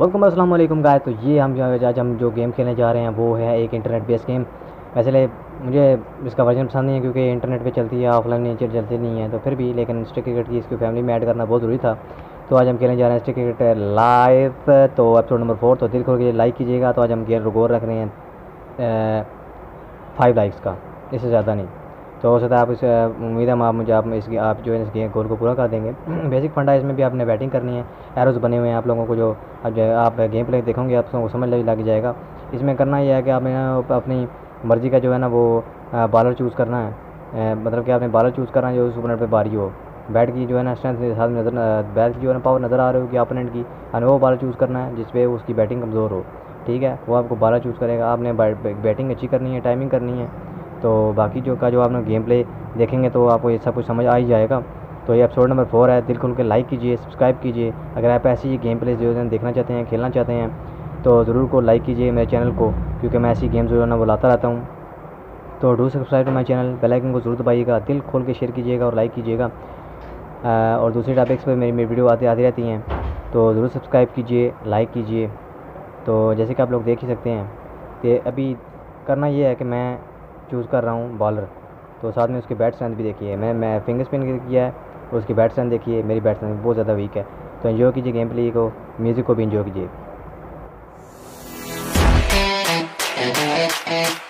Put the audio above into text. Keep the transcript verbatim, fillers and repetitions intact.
Welcome अस्सलाम वालेकुम guys. तो ये हम जो है आज हम जो गेम खेलने जा रहे हैं वो है एक इंटरनेट बेस्ड गेम। वैसे मुझे इसका वर्जन पसंद नहीं है क्योंकि इंटरनेट पे चलती है, ऑफलाइन नेचर चलती नहीं है तो फिर भी, लेकिन स्टिक क्रिकेट की इसकी फैमिली में ऐड करना बहुत ज़रूरी था। तो आज हम खेलने जा रहे हैं स्टिक क्रिकेट लाइव, तो एपिसोड नंबर फोर। तो दिल खोल के लाइक कीजिएगा। तो आज हम गेम गोल रख रहे हैं फाइव लाइक्स का, इससे ज़्यादा नहीं। तो हो सकता है आप इस उम्मीद है आप मुझे आप इस आप जो है इस गेम गोल को पूरा कर देंगे। बेसिक फंडा इसमें भी आपने बैटिंग करनी है, एरोज़ बने हुए हैं आप लोगों को, जो आप जो आप गेम प्ले देखोगे आप सबको समझ लग जाएगा। इसमें करना यह है कि आपने अपनी मर्ज़ी का जो है ना वो बॉलर चूज़ करना है, मतलब कि आपने बॉलर चूज़ करना है जो सुपर नेट पर भारी हो, बैट की जो है ना स्ट्रेंथ के साथ नजर बैट की जो है ना पावर नज़र आ रही होगी ओपोनेंट की, और वो बॉलर चूज़ करना है जिसपे उसकी बैटिंग कमज़ोर हो। ठीक है, वो आपको बॉलर चूज़ करेगा। आपने बैटिंग अच्छी करनी है, टाइमिंग करनी है। तो बाकी जो का जो आपने गेम प्ले देखेंगे तो आपको ये सब कुछ समझ आ ही जाएगा। तो ये एपिसोड नंबर फोर है। दिल खोल के लाइक कीजिए, सब्सक्राइब कीजिए। अगर आप ऐसी गेम प्ले जो है देखना चाहते हैं, खेलना चाहते हैं तो ज़रूर को लाइक कीजिए मेरे चैनल को, क्योंकि मैं ऐसी गेम जो है ना वो लाता रहता हूँ। तो do subscribe to my channel, bell icon को जरूर दबाइएगा, दिल खोल के शेयर कीजिएगा और लाइक कीजिएगा। और दूसरे टॉपिक्स पर मेरी मेरी वीडियो आती आती रहती हैं, तो ज़रूर सब्सक्राइब कीजिए, लाइक कीजिए। तो जैसे कि आप लोग देख ही सकते हैं कि अभी करना ये है कि मैं चूज़ कर रहा हूँ बॉलर, तो साथ में उसकी बैट स्ट्रेंथ भी देखिए। मैं मैं फिंगर स्पिन किया है, उसकी बैट स्ट्रेंथ देखिए। मेरी बैट स्ट्रेंथ बहुत ज़्यादा वीक है। तो एंजॉय कीजिए गेम प्ले को, म्यूज़िक को भी एंजॉय कीजिए।